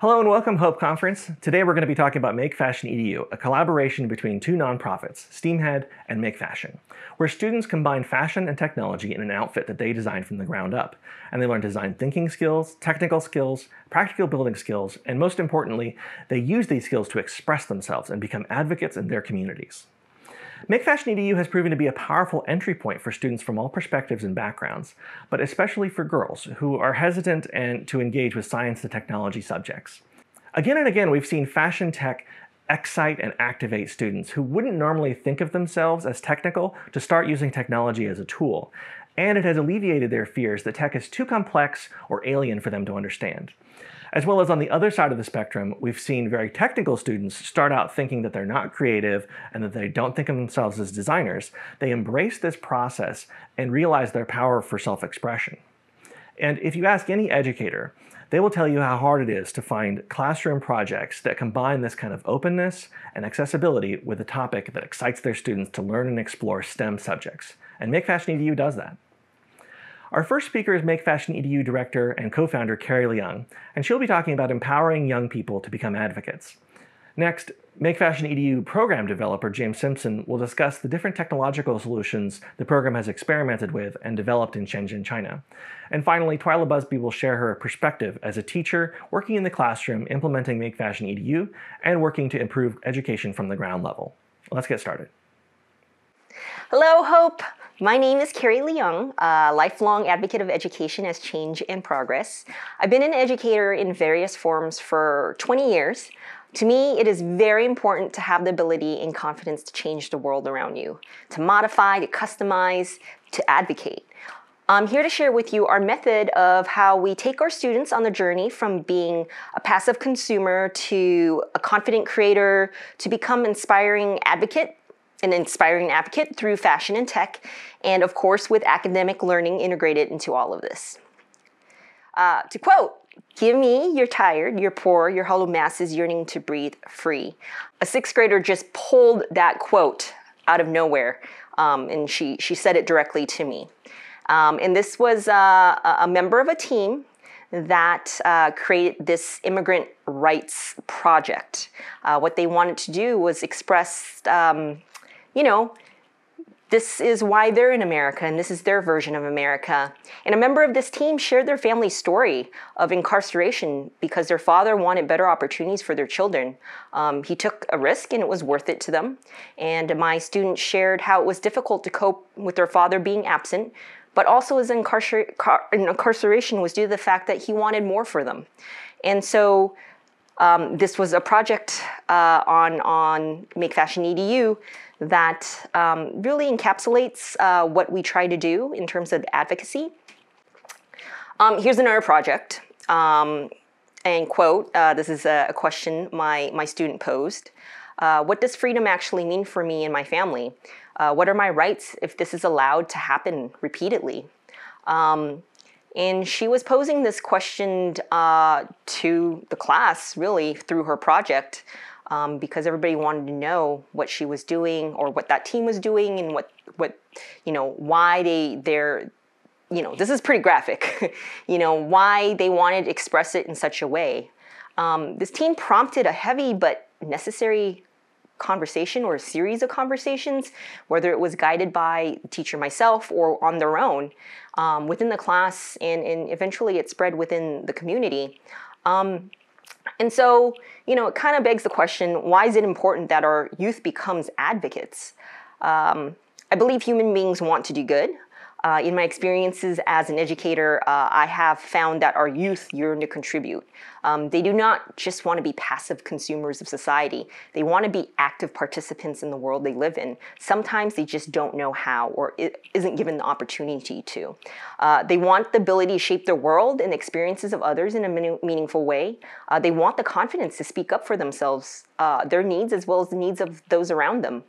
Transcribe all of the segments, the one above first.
Hello and welcome, Hope Conference. Today we're going to be talking about MakeFashionEDU, a collaboration between two nonprofits, SteamHead and MakeFashion, where students combine fashion and technology in an outfit that they design from the ground up. And they learn design thinking skills, technical skills, practical building skills, and most importantly, they use these skills to express themselves and become advocates in their communities. MakeFashionEDU has proven to be a powerful entry point for students from all perspectives and backgrounds, but especially for girls who are hesitant to engage with science and technology subjects. Again and again, we've seen fashion tech excite and activate students who wouldn't normally think of themselves as technical to start using technology as a tool, and it has alleviated their fears that tech is too complex or alien for them to understand. As well as on the other side of the spectrum, we've seen very technical students start out thinking that they're not creative and that they don't think of themselves as designers. They embrace this process and realize their power for self-expression. And if you ask any educator, they will tell you how hard it is to find classroom projects that combine this kind of openness and accessibility with a topic that excites their students to learn and explore STEM subjects. And MakeFashionEDU does that. Our first speaker is MakeFashionEDU director and co-founder Carrie Leung, and she'll be talking about empowering young people to become advocates. Next, MakeFashionEDU program developer James Simpson will discuss the different technological solutions the program has experimented with and developed in Shenzhen, China. And finally, Twyla Busby will share her perspective as a teacher working in the classroom, implementing MakeFashionEDU, and working to improve education from the ground level. Let's get started. Hello, Hope. My name is Carrie Leung, a lifelong advocate of education as change and progress. I've been an educator in various forms for 20 years. To me, it is very important to have the ability and confidence to change the world around you, to modify, to customize, to advocate. I'm here to share with you our method of how we take our students on the journey from being a passive consumer to a confident creator, to become an inspiring advocate through fashion and tech, and of course with academic learning integrated into all of this. To quote, "Give me, you're tired, you're poor, your hollow masses yearning to breathe free." A sixth grader just pulled that quote out of nowhere, and she said it directly to me. And this was a member of a team that created this immigrant rights project. What they wanted to do was express you know, this is why they're in America and this is their version of America. And a member of this team shared their family's story of incarceration because their father wanted better opportunities for their children. He took a risk and it was worth it to them. And my students shared how it was difficult to cope with their father being absent, but also his incarceration was due to the fact that he wanted more for them. And so this was a project on MakeFashionEDU that really encapsulates what we try to do in terms of advocacy. Here's another project, and quote, this is a question my student posed. What does freedom actually mean for me and my family? What are my rights if this is allowed to happen repeatedly? And she was posing this question to the class, really, through her project, because everybody wanted to know what she was doing or what that team was doing and what you know, why they're, you know, this is pretty graphic, you know, why they wanted to express it in such a way. This team prompted a heavy but necessary conversation or a series of conversations, whether it was guided by the teacher myself or on their own within the class, and eventually it spread within the community. And so, you know, it kind of begs the question, why is it important that our youth becomes advocates? I believe human beings want to do good. In my experiences as an educator, I have found that our youth yearn to contribute. They do not just want to be passive consumers of society. They want to be active participants in the world they live in. Sometimes they just don't know how or isn't given the opportunity to. They want the ability to shape their world and the experiences of others in a meaningful way. They want the confidence to speak up for themselves, their needs as well as the needs of those around them.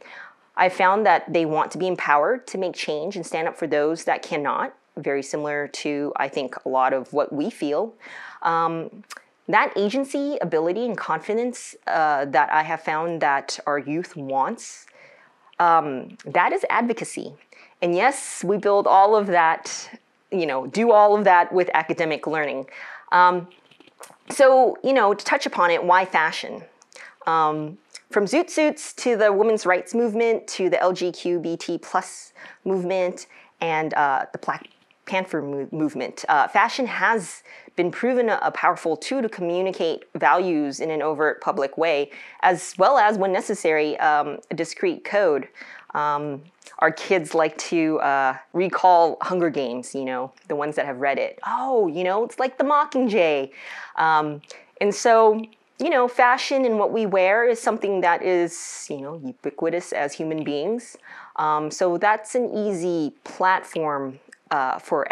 I found that they want to be empowered to make change and stand up for those that cannot, very similar to, I think, a lot of what we feel. That agency, ability, and confidence that I have found that our youth wants, that is advocacy. And yes, we build all of that, you know, do all of that with academic learning. So, you know, to touch upon it, why fashion? From zoot suits to the women's rights movement to the LGBTQ+ movement and the Black Panther movement. Fashion has been proven a powerful tool to communicate values in an overt public way, as well as, when necessary, a discrete code. Our kids like to recall Hunger Games, you know, the ones that have read it. Oh, you know, it's like the Mockingjay. And so, you know, fashion and what we wear is something that is, you know, ubiquitous as human beings. So that's an easy platform for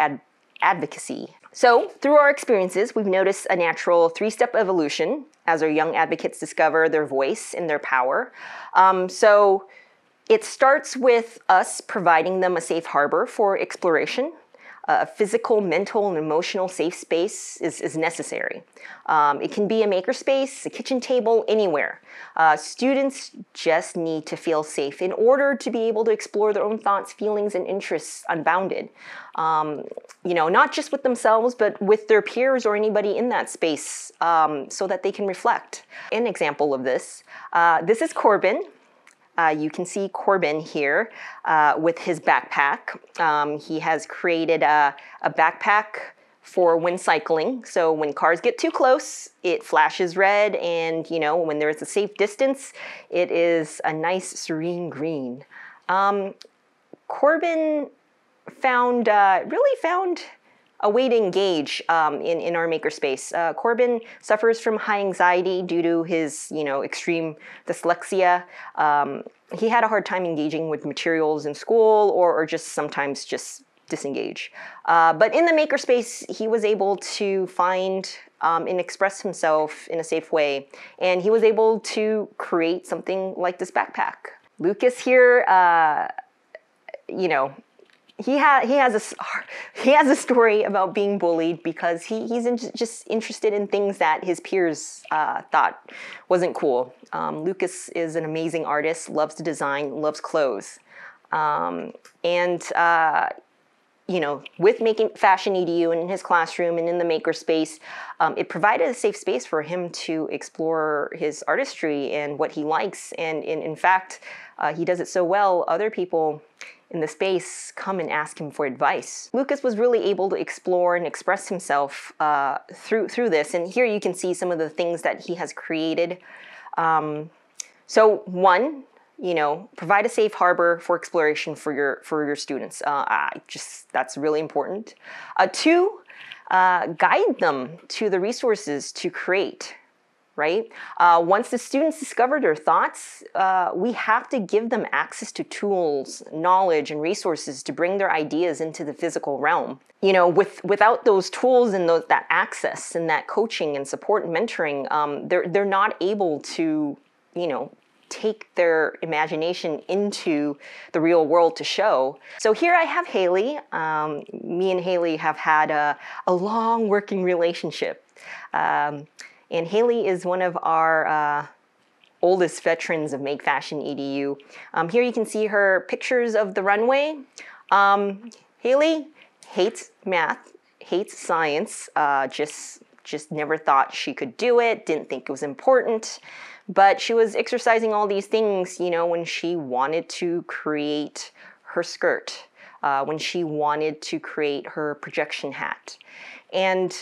advocacy. So through our experiences, we've noticed a natural three-step evolution as our young advocates discover their voice and their power. So it starts with us providing them a safe harbor for exploration. A physical, mental, and emotional safe space is necessary. It can be a makerspace, a kitchen table, anywhere. Students just need to feel safe in order to be able to explore their own thoughts, feelings, and interests unbounded. You know, not just with themselves, but with their peers or anybody in that space, so that they can reflect. An example of this, this is Corbin. You can see Corbin here with his backpack. He has created a backpack for when cycling. So when cars get too close, it flashes red, and you know, when there is a safe distance, it is a nice serene green. Corbin found, really found a way to engage in our makerspace. Corbin suffers from high anxiety due to his, you know, extreme dyslexia. He had a hard time engaging with materials in school, or just sometimes just disengage. But in the makerspace, he was able to find and express himself in a safe way. And he was able to create something like this backpack. Lucas here, you know, He has a story about being bullied because he's just interested in things that his peers thought wasn't cool. Lucas is an amazing artist, loves to design, loves clothes. You know, with making MakeFashionEDU and in his classroom and in the makerspace, it provided a safe space for him to explore his artistry and what he likes. And in fact, he does it so well, other people in the space come and ask him for advice. Lucas was really able to explore and express himself through this. And here you can see some of the things that he has created. So one, you know, provide a safe harbor for exploration for your students. That's really important. Two, guide them to the resources to create. Right? Once the students discover their thoughts, we have to give them access to tools, knowledge, and resources to bring their ideas into the physical realm. You know, without those tools and that access and that coaching and support and mentoring, they're not able to, you know, take their imagination into the real world to show. So here I have Haley. Me and Haley have had a long working relationship. And Haley is one of our oldest veterans of MakeFashionEDU. Here you can see her pictures of the runway. Haley hates math, hates science, just never thought she could do it, didn't think it was important, but she was exercising all these things, you know, when she wanted to create her skirt, when she wanted to create her projection hat. And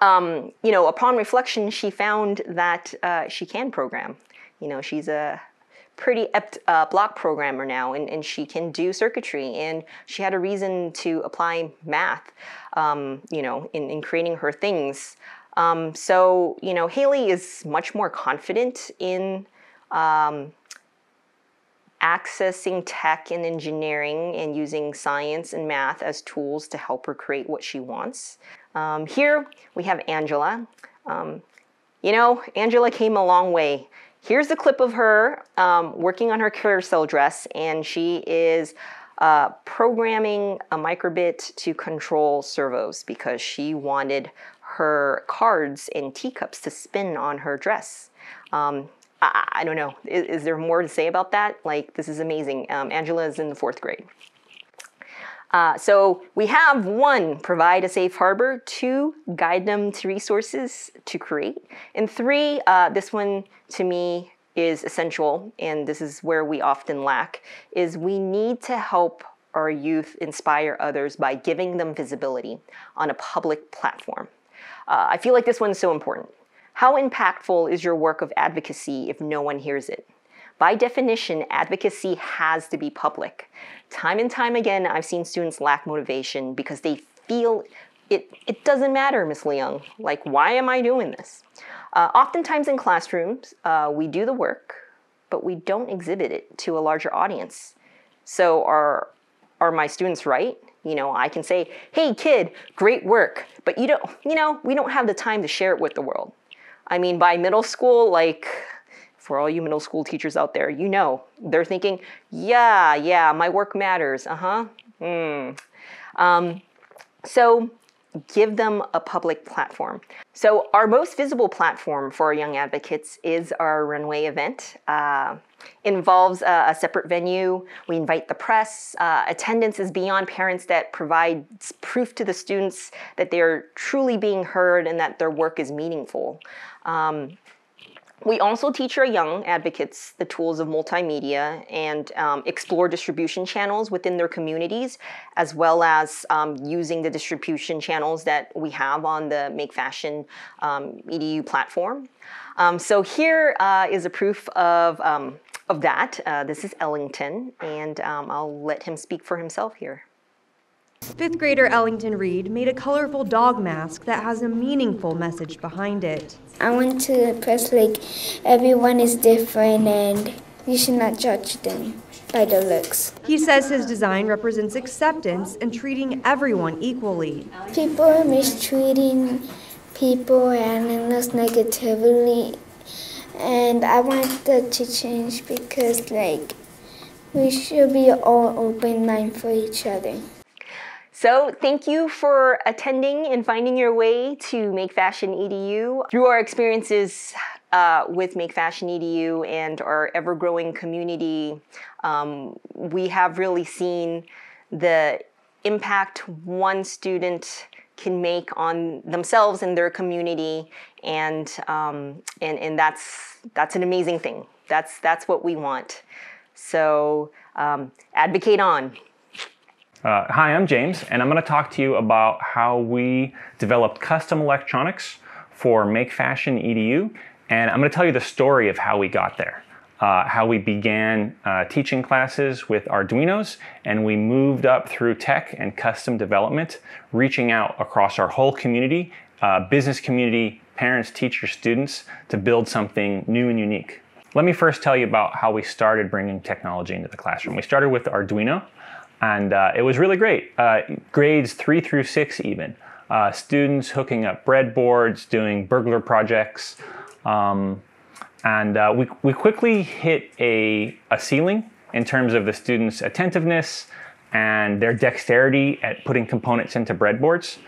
you know, upon reflection, she found that she can program. You know, she's a pretty apt block programmer now, and she can do circuitry, and she had a reason to apply math, you know, in creating her things. So, you know, Haley is much more confident in accessing tech and engineering and using science and math as tools to help her create what she wants. Here we have Angela. You know, Angela came a long way. Here's a clip of her working on her carousel dress, and she is programming a micro:bit to control servos because she wanted her cards and teacups to spin on her dress. I don't know, is there more to say about that? Like, this is amazing. Angela is in the 4th grade. So we have one, provide a safe harbor, two, guide them to resources to create, and three, this one to me is essential, and this is where we often lack, is we need to help our youth inspire others by giving them visibility on a public platform. I feel like this one's so important. How impactful is your work of advocacy if no one hears it? By definition, advocacy has to be public. Time and time again, I've seen students lack motivation because they feel it doesn't matter, Ms. Leung. Like, why am I doing this? Oftentimes in classrooms, we do the work, but we don't exhibit it to a larger audience. So are my students right? You know, I can say, hey kid, great work, but you don't, you know, we don't have the time to share it with the world. I mean, by middle school, like, for all you middle school teachers out there, you know, they're thinking, yeah, my work matters, So give them a public platform. So our most visible platform for our young advocates is our runway event. Involves a separate venue. We invite the press. Attendance is beyond parents that provides proof to the students that they're truly being heard and that their work is meaningful. We also teach our young advocates the tools of multimedia and explore distribution channels within their communities, as well as using the distribution channels that we have on the MakeFashionEDU platform. So here is a proof of that. This is Ellington, and I'll let him speak for himself here. Fifth grader Ellington Reed made a colorful dog mask that has a meaningful message behind it. I want to press like everyone is different and you should not judge them by their looks. He says his design represents acceptance and treating everyone equally. People are mistreating people and it looks negatively, and I want that to change because like we should be all open-minded for each other. So thank you for attending and finding your way to MakeFashionEDU. Through our experiences with MakeFashionEDU and our ever-growing community, we have really seen the impact one student can make on themselves and their community, and that's an amazing thing. That's what we want. So advocate on. Hi, I'm James, and I'm going to talk to you about how we developed custom electronics for MakeFashionEDU, and I'm going to tell you the story of how we got there, how we began teaching classes with Arduinos, and we moved up through tech and custom development, reaching out across our whole community, business community, parents, teachers, students, to build something new and unique. Let me first tell you about how we started bringing technology into the classroom. We started with Arduino. And it was really great, grades 3 through 6 even. Students hooking up breadboards, doing burglar projects. We quickly hit a ceiling in terms of the students' attentiveness and their dexterity at putting components into breadboards.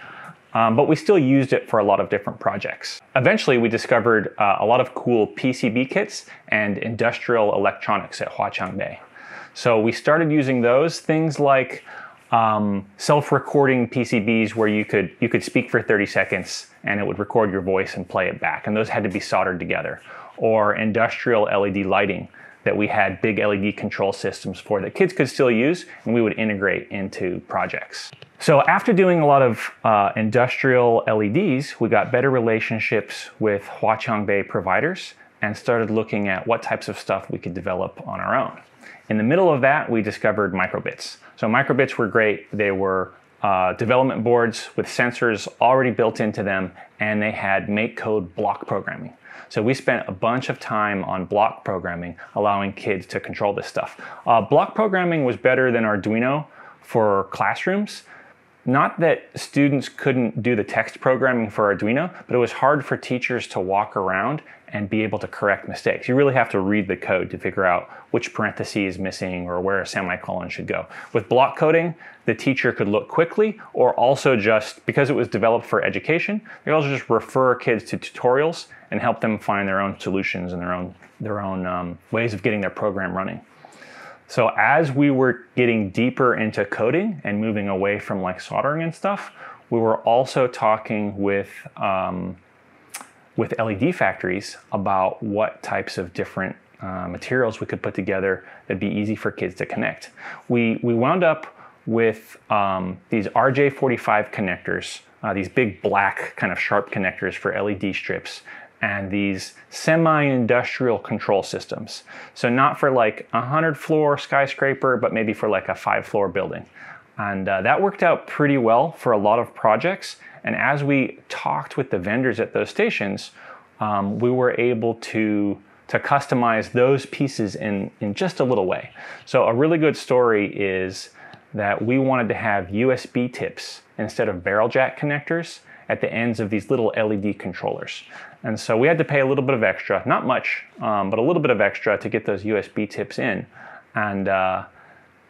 But we still used it for a lot of different projects. Eventually, we discovered a lot of cool PCB kits and industrial electronics at Huaqiangbei. So we started using those, things like self-recording PCBs where you could speak for 30 seconds and it would record your voice and play it back. And those had to be soldered together. Or industrial LED lighting that we had big LED control systems for that kids could still use and we would integrate into projects. So after doing a lot of industrial LEDs, we got better relationships with Huaqiangbei providers and started looking at what types of stuff we could develop on our own. In the middle of that, we discovered micro:bits. So micro:bits were great. They were development boards with sensors already built into them, and they had MakeCode block programming. So we spent a bunch of time on block programming, allowing kids to control this stuff. Block programming was better than Arduino for classrooms. Not that students couldn't do the text programming for Arduino, but it was hard for teachers to walk around and be able to correct mistakes. You really have to read the code to figure out which parentheses is missing or where a semicolon should go. With block coding, the teacher could look quickly, or also just, because it was developed for education, they also just refer kids to tutorials and help them find their own solutions and their own ways of getting their program running. So as we were getting deeper into coding and moving away from like soldering and stuff, we were also talking with LED factories about what types of different materials we could put together that'd be easy for kids to connect. We wound up with these RJ45 connectors, these big black kind of sharp connectors for LED strips, and these semi-industrial control systems. So not for like a 100-floor skyscraper, but maybe for like a 5-floor building. And that worked out pretty well for a lot of projects. And as we talked with the vendors at those stations, we were able to customize those pieces in just a little way. So a really good story is that we wanted to have USB tips instead of barrel jack connectors at the ends of these little LED controllers. And so we had to pay a little bit of extra, not much, but a little bit of extra to get those USB tips in. And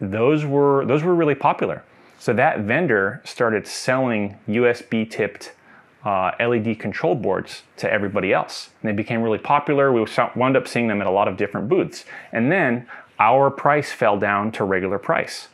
those were really popular. So that vendor started selling USB tipped LED control boards to everybody else. And they became really popular. We wound up seeing them at a lot of different booths. And then our price fell down to regular price.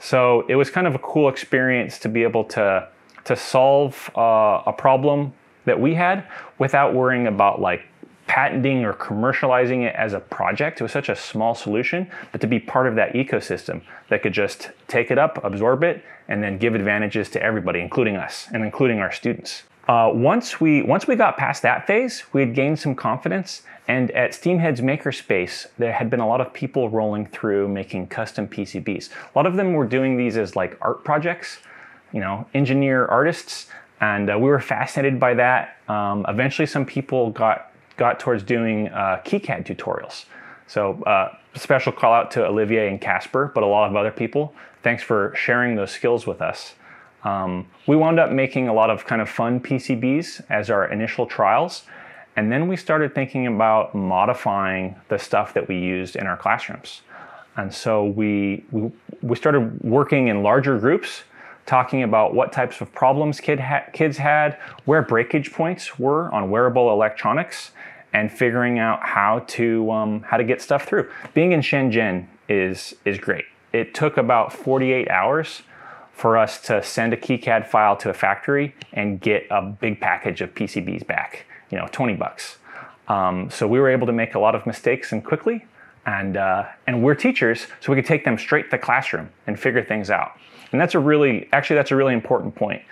So it was kind of a cool experience to be able to solve a problem that we had without worrying about like patenting or commercializing it as a project. It was such a small solution, but to be part of that ecosystem that could just take it up, absorb it, and then give advantages to everybody, including us and including our students. Once we got past that phase, we had gained some confidence, and at SteamHead's Makerspace, there had been a lot of people rolling through making custom PCBs. A lot of them were doing these as like art projects, you know, engineer artists, and we were fascinated by that. Eventually, some people got towards doing KiCad tutorials. So special call out to Olivier and Casper, but a lot of other people. Thanks for sharing those skills with us. We wound up making a lot of kind of fun PCBs as our initial trials. And then we started thinking about modifying the stuff that we used in our classrooms. And so we started working in larger groups, talking about what types of problems kids had, where breakage points were on wearable electronics, and figuring out how to get stuff through. Being in Shenzhen is great. It took about 48 hours for us to send a KiCad file to a factory and get a big package of PCBs back, you know, 20 bucks. So we were able to make a lot of mistakes and quickly, and we're teachers, so we could take them straight to the classroom and figure things out. And that's a really important point,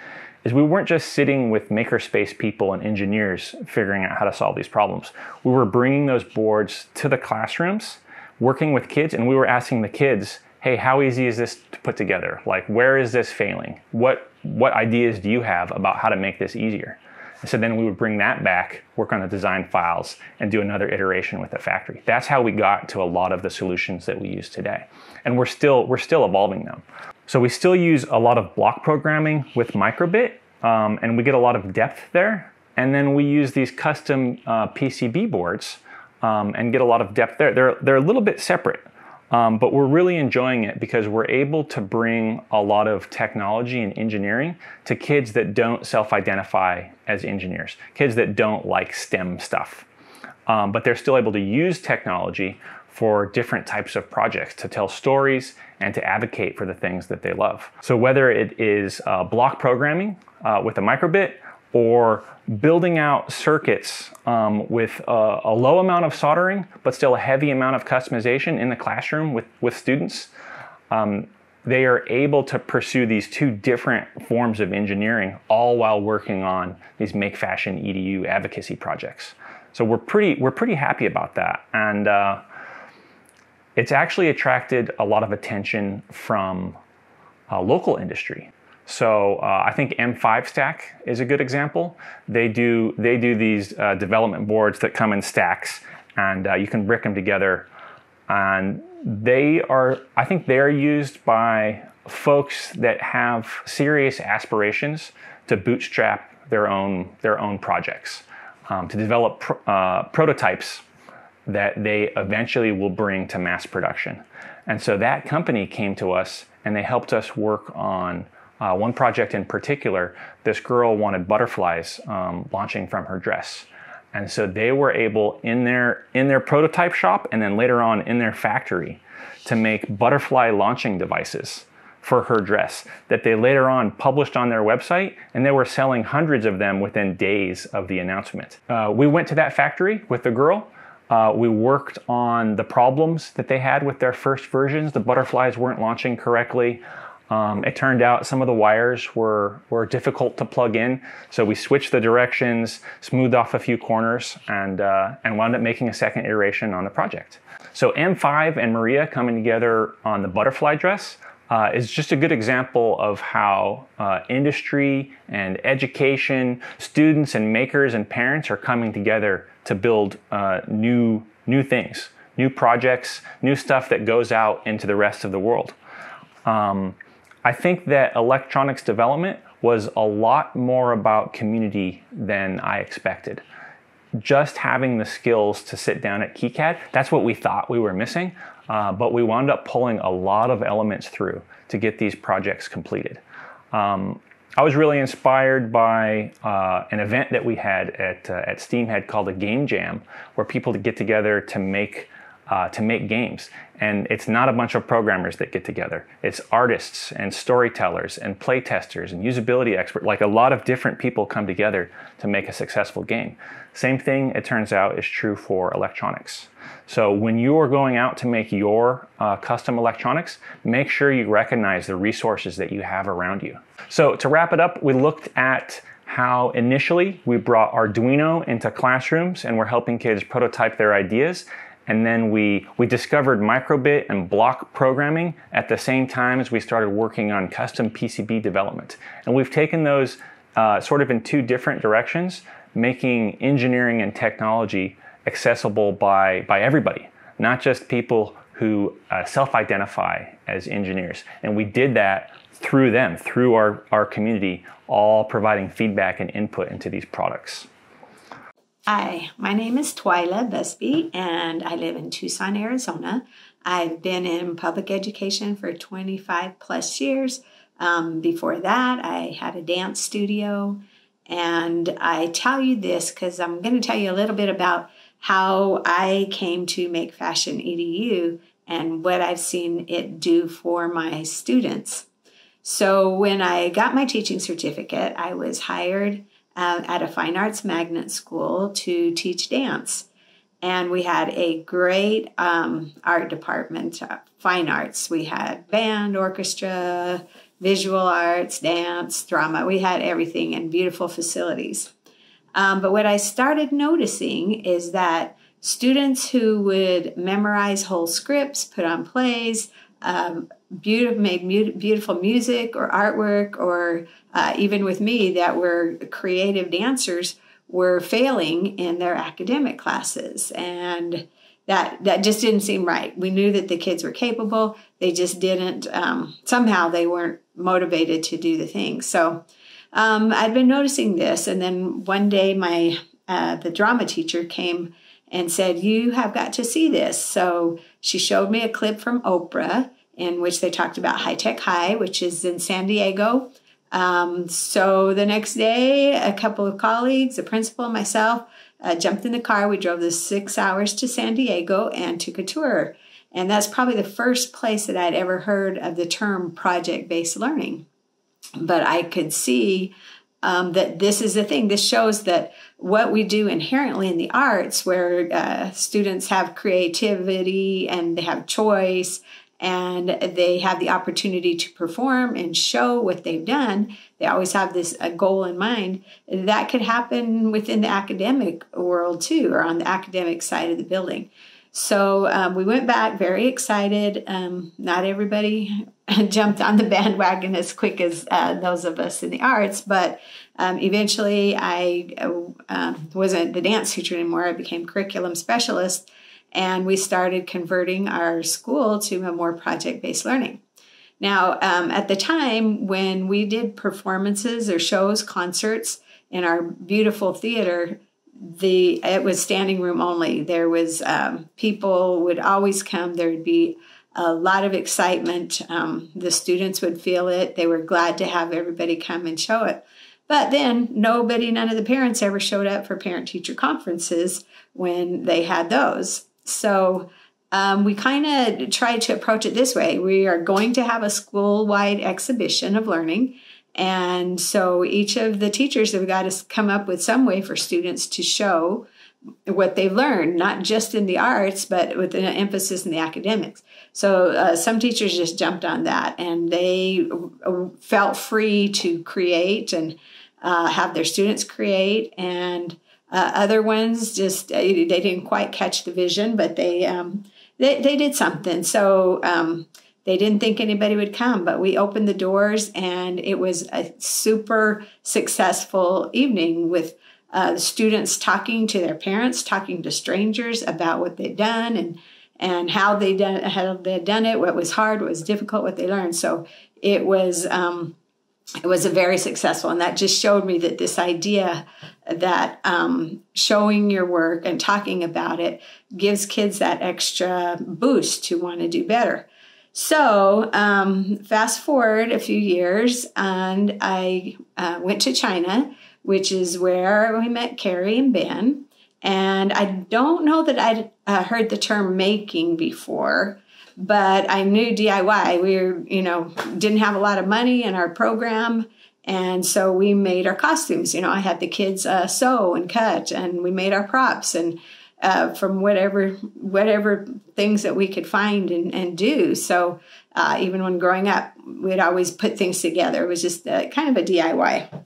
is we weren't just sitting with makerspace people and engineers figuring out how to solve these problems. We were bringing those boards to the classrooms, working with kids, and we were asking the kids, hey, how easy is this to put together? Like, where is this failing? What ideas do you have about how to make this easier? And so then we would bring that back, work on the design files, and do another iteration with the factory. That's how we got to a lot of the solutions that we use today. And we're still evolving them. So we still use a lot of block programming with micro:bit, and we get a lot of depth there. And then we use these custom PCB boards and get a lot of depth there. They're a little bit separate, but we're really enjoying it because we're able to bring a lot of technology and engineering to kids that don't self-identify as engineers, kids that don't like STEM stuff, but they're still able to use technology for different types of projects, to tell stories and to advocate for the things that they love. So whether it is block programming with a micro:bit, or building out circuits with a low amount of soldering, but still a heavy amount of customization in the classroom with students, they are able to pursue these two different forms of engineering, all while working on these MakeFashionEDU advocacy projects. So we're pretty happy about that. And it's actually attracted a lot of attention from local industry. So I think M5 Stack is a good example. They do these development boards that come in stacks, and you can brick them together. And I think they're used by folks that have serious aspirations to bootstrap their own projects, to develop prototypes that they eventually will bring to mass production. And so that company came to us and they helped us work on one project in particular. This girl wanted butterflies launching from her dress. And so they were able, in their prototype shop and then later on in their factory, to make butterfly launching devices for her dress that they later on published on their website, and they were selling hundreds of them within days of the announcement. We went to that factory with the girl. We worked on the problems that they had with their first versions. The butterflies weren't launching correctly. It turned out some of the wires were difficult to plug in, so we switched the directions, smoothed off a few corners, and wound up making a second iteration on the project. So M5 and Maria coming together on the butterfly dress is just a good example of how industry and education, students and makers and parents are coming together to build new things, new projects, new stuff that goes out into the rest of the world. I think that electronics development was a lot more about community than I expected. Just having the skills to sit down at KiCad, that's what we thought we were missing, but we wound up pulling a lot of elements through to get these projects completed. I was really inspired by an event that we had at SteamHead called a game jam, where people get together to make games. And it's not a bunch of programmers that get together. It's artists and storytellers and play testers and usability experts. Like, a lot of different people come together to make a successful game. Same thing, it turns out, is true for electronics. So when you are going out to make your custom electronics, make sure you recognize the resources that you have around you. So to wrap it up, we looked at how initially we brought Arduino into classrooms and we're helping kids prototype their ideas. And then we discovered micro:bit and block programming at the same time as we started working on custom PCB development. And we've taken those sort of in two different directions, making engineering and technology accessible by everybody, not just people who self-identify as engineers. And we did that through them, through our community, all providing feedback and input into these products. Hi, my name is Twyla Busby, and I live in Tucson, Arizona. I've been in public education for 25 plus years. Before that, I had a dance studio. And I tell you this because I'm going to tell you a little bit about how I came to MakeFashionEDU and what I've seen it do for my students. So when I got my teaching certificate, I was hired at a fine arts magnet school to teach dance. And we had a great art department, fine arts. We had band, orchestra, visual arts, dance, drama. We had everything in beautiful facilities. But what I started noticing is that students who would memorize whole scripts, put on plays, make beautiful music or artwork, or even with me that were creative dancers, were failing in their academic classes. And that just didn't seem right. We knew that the kids were capable. They just didn't, somehow they weren't motivated to do the thing. So I'd been noticing this. And then one day my the drama teacher came and said, "You have got to see this." So she showed me a clip from Oprah in which they talked about High Tech High, which is in San Diego. So the next day, a couple of colleagues, the principal and myself, jumped in the car. We drove the 6 hours to San Diego and took a tour. And that's probably the first place that I'd ever heard of the term project-based learning. But I could see that this is the thing. This shows that what we do inherently in the arts, where students have creativity and they have choice, and they have the opportunity to perform and show what they've done. They always have this goal in mind. That could happen within the academic world too, or on the academic side of the building. So we went back very excited. Not everybody jumped on the bandwagon as quick as those of us in the arts, but eventually I wasn't the dance teacher anymore. I became curriculum specialist. And we started converting our school to a more project-based learning. Now, at the time when we did performances or shows, concerts in our beautiful theater, it was standing room only. There was people would always come. There would be a lot of excitement. The students would feel it. They were glad to have everybody come and show it. But then none of the parents ever showed up for parent-teacher conferences when they had those. So we kind of tried to approach it this way. We are going to have a school-wide exhibition of learning. And so each of the teachers have got to come up with some way for students to show what they've learned, not just in the arts, but with an emphasis in the academics. So some teachers just jumped on that, and they felt free to create and have their students create. And other ones just, they didn't quite catch the vision, but they did something. So they didn't think anybody would come, but we opened the doors, and it was a super successful evening with students talking to their parents, talking to strangers about what they'd done and how they had done it, what was hard, what was difficult, what they learned. So it was a very successful, and that just showed me that this idea that showing your work and talking about it gives kids that extra boost to want to do better. So fast forward a few years, and I went to China, which is where we met Carrie and Ben. And I don't know that I'd heard the term making before, but I knew DIY. We were, you know, didn't have a lot of money in our program, and so we made our costumes. You know, I had the kids sew and cut, and we made our props and from whatever things that we could find and do. So even when growing up, we'd always put things together. It was just kind of a DIY.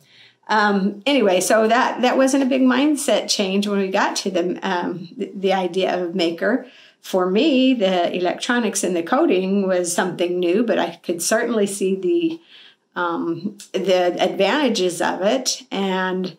Anyway, so that wasn't a big mindset change when we got to the idea of maker. For me, the electronics and the coding was something new, but I could certainly see the advantages of it, and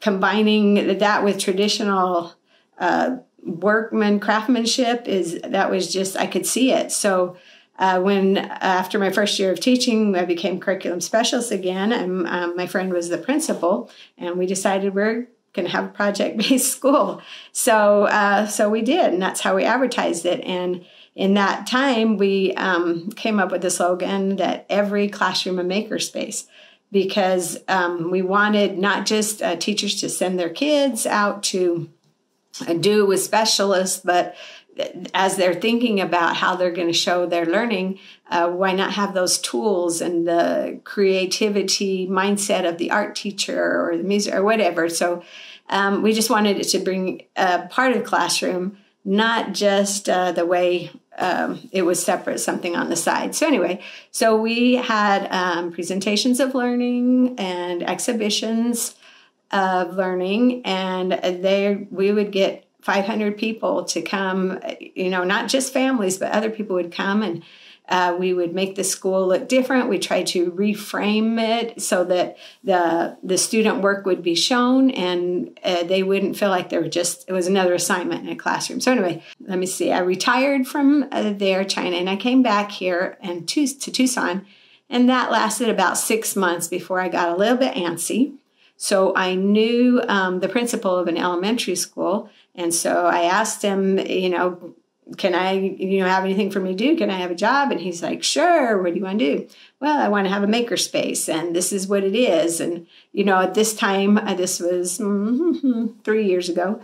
combining that with traditional craftsmanship I could see it. So after my first year of teaching, I became curriculum specialist again, and my friend was the principal, and we decided we're going to have a project-based school. So so we did, and that's how we advertised it. And in that time, we came up with the slogan that every classroom a makerspace, because we wanted not just teachers to send their kids out to do with specialists, but as they're thinking about how they're going to show their learning, why not have those tools and the creativity mindset of the art teacher or the music or whatever. So we just wanted it to bring a part of the classroom, not just the way it was separate, something on the side. So anyway, so we had presentations of learning and exhibitions of learning, and we would get 500 people to come, you know, not just families, but other people would come, and we would make the school look different. We tried to reframe it so that the student work would be shown, and they wouldn't feel like it was another assignment in a classroom. So anyway, let me see. I retired from there, China, and I came back here and to Tucson, and that lasted about 6 months before I got a little bit antsy. So I knew the principal of an elementary school, and so I asked him, you know, can I, you know, have anything for me to do? Can I have a job? And he's like, sure, what do you want to do? Well, I want to have a makerspace, and this is what it is. And, you know, at this time, this was 3 years ago,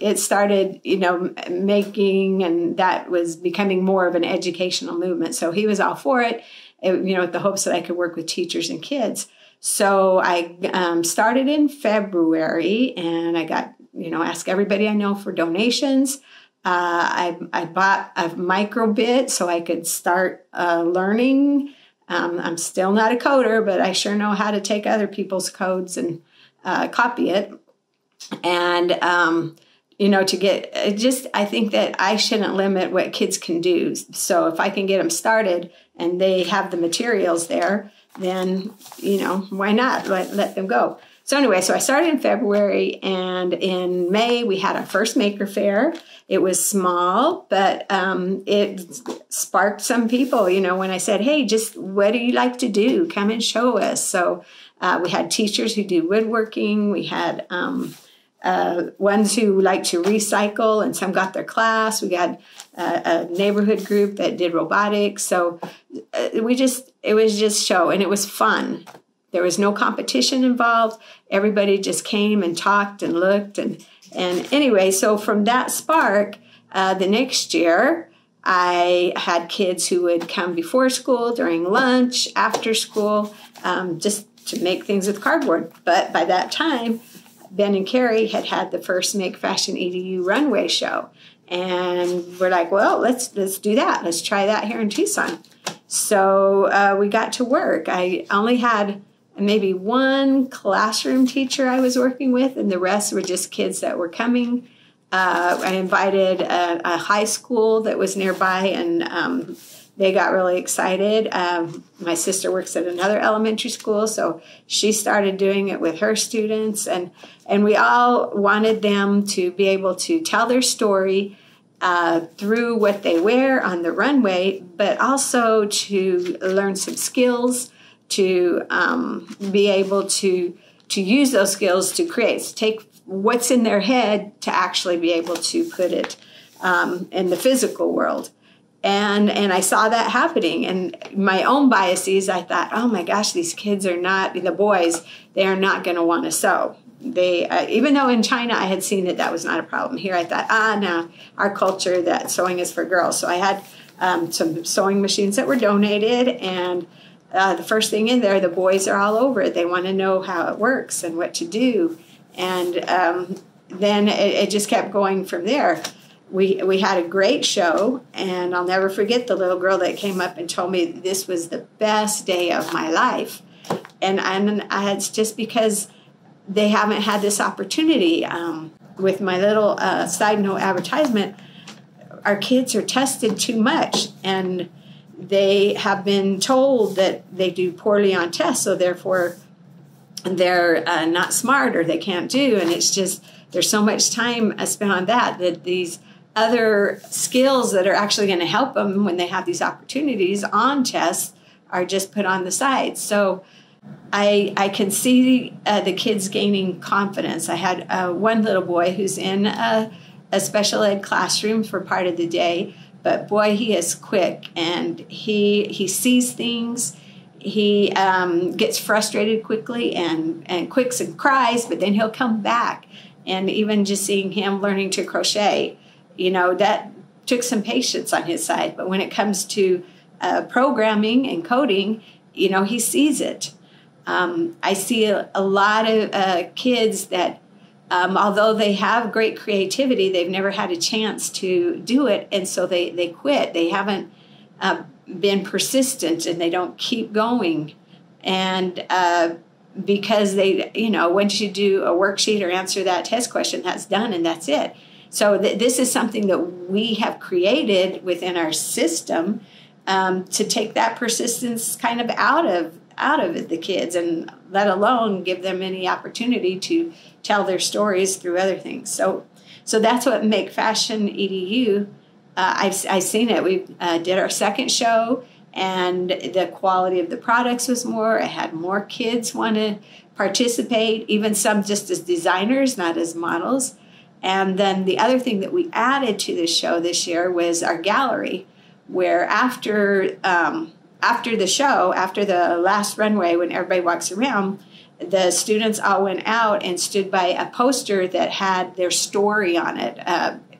it started, you know, making, and that was becoming more of an educational movement. So he was all for it, you know, with the hopes that I could work with teachers and kids. So I started in February, and I got, you know, ask everybody I know for donations. I bought a micro:bit so I could start learning. I'm still not a coder, but I sure know how to take other people's codes and copy it. And, you know, I think that I shouldn't limit what kids can do. So if I can get them started and they have the materials there, then, you know, why not let them go? So anyway, so I started in February, and in May we had our first Maker Fair. It was small, but it sparked some people, you know, when I said, hey, just what do you like to do? Come and show us. So we had teachers who do woodworking. We had ones who like to recycle, and some got their class. We got a neighborhood group that did robotics. So it was just show, and it was fun. There was no competition involved. Everybody just came and talked and looked. And anyway, so from that spark, The next year, I had kids who would come before school, during lunch, after school, just to make things with cardboard. But by that time, Ben and Carrie had had the first Make Fashion EDU runway show. And we're like, well, let's do that. Let's try that here in Tucson. So we got to work. I only had maybe one classroom teacher I was working with, and the rest were just kids that were coming. I invited a high school that was nearby, and they got really excited. My sister works at another elementary school, so she started doing it with her students. And we all wanted them to be able to tell their story through what they wear on the runway, but also to learn some skills, to be able to use those skills to create, to take what's in their head to actually be able to put it in the physical world. And I saw that happening, and my own biases, I thought, oh my gosh, these kids are not, the boys, they are not going to want to sew. They, even though in China I had seen that that was not a problem, here I thought, ah, no, our culture that sewing is for girls. So I had some sewing machines that were donated, and the first thing in there, the boys are all over it. They want to know how it works and what to do. And then it just kept going from there. We had a great show, and I'll never forget the little girl that came up and told me this was the best day of my life. And it's just because they haven't had this opportunity. With my little side note advertisement, our kids are tested too much, and they have been told that they do poorly on tests, so therefore they're not smart or they can't do. And it's just, there's so much time spent on that, that these other skills that are actually going to help them when they have these opportunities on tests are just put on the side. So I can see the kids gaining confidence. I had one little boy who's in a special ed classroom for part of the day, but boy, he is quick, and he sees things. He gets frustrated quickly and quicks and cries, but then he'll come back. And even just seeing him learning to crochet, you know, that took some patience on his side. But when it comes to programming and coding, you know, he sees it. I see a lot of kids that, although they have great creativity, they've never had a chance to do it. And so they quit. They haven't been persistent, and they don't keep going. And because they, you know, once you do a worksheet or answer that test question, that's done and that's it. So this is something that we have created within our system to take that persistence kind of out of it, the kids, and let alone give them any opportunity to tell their stories through other things. So that's what Make Fashion EDU. I've seen it. We did our second show, and the quality of the products was more. I had more kids want to participate, even some just as designers, not as models. And then the other thing that we added to the show this year was our gallery, where after the show, after the last runway, when everybody walks around, the students all went out and stood by a poster that had their story on it,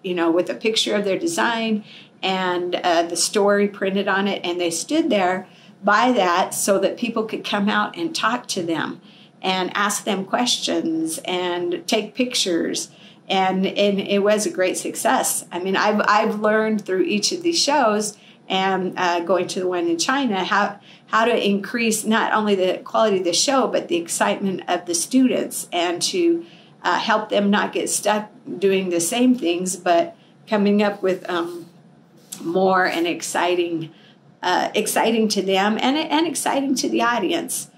you know, with a picture of their design and the story printed on it. And they stood there by that so that people could come out and talk to them and ask them questions and take pictures. And it was a great success. I mean, I've learned through each of these shows, and going to the one in China, how to increase not only the quality of the show, but the excitement of the students, and to help them not get stuck doing the same things, but coming up with more and exciting to them and exciting to the audience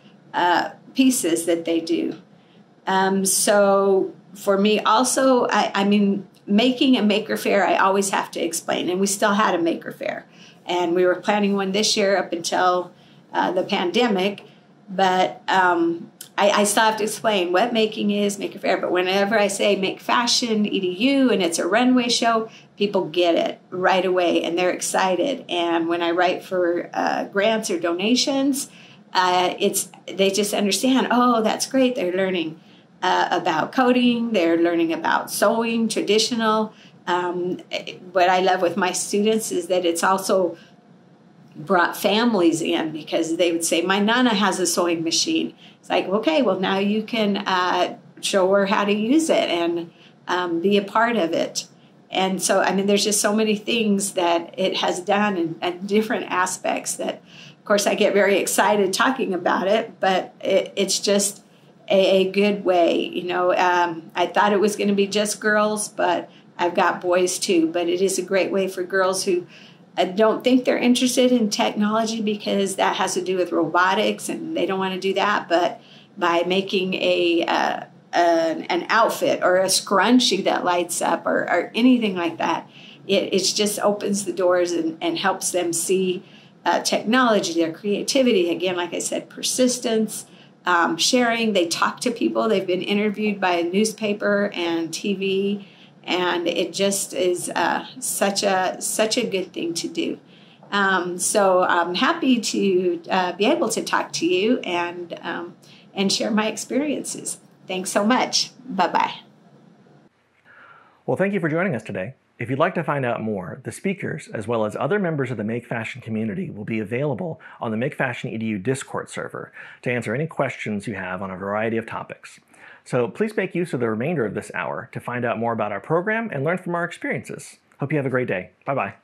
pieces that they do. So for me also, I mean, making a maker fair, I always have to explain, and we still had a maker fair, and we were planning one this year up until the pandemic, but I still have to explain what making is, maker fair. But whenever I say Make Fashion EDU and it's a runway show, people get it right away and they're excited. And when I write for grants or donations, they just understand, oh, that's great. They're learning about coding. They're learning about sewing, traditional, What I love with my students is that it's also brought families in, because they would say, my nana has a sewing machine. It's like, okay, well, now you can show her how to use it and be a part of it. And so, I mean, there's just so many things that it has done and different aspects that, of course, I get very excited talking about it, but it's just a good way. You know, I thought it was going to be just girls, but I've got boys too. But it is a great way for girls who don't think they're interested in technology, because that has to do with robotics and they don't want to do that. But by making an outfit or a scrunchie that lights up or anything like that, it just opens the doors and helps them see technology, their creativity. Again, like I said, persistence, sharing. They talk to people. They've been interviewed by a newspaper and TV, and it just is such a good thing to do. So I'm happy to be able to talk to you and share my experiences. Thanks so much. Bye-bye. Well, thank you for joining us today. If you'd like to find out more, the speakers, as well as other members of the Make Fashion community, will be available on the MakeFashionEDU Discord server to answer any questions you have on a variety of topics. So please make use of the remainder of this hour to find out more about our program and learn from our experiences. Hope you have a great day. Bye-bye.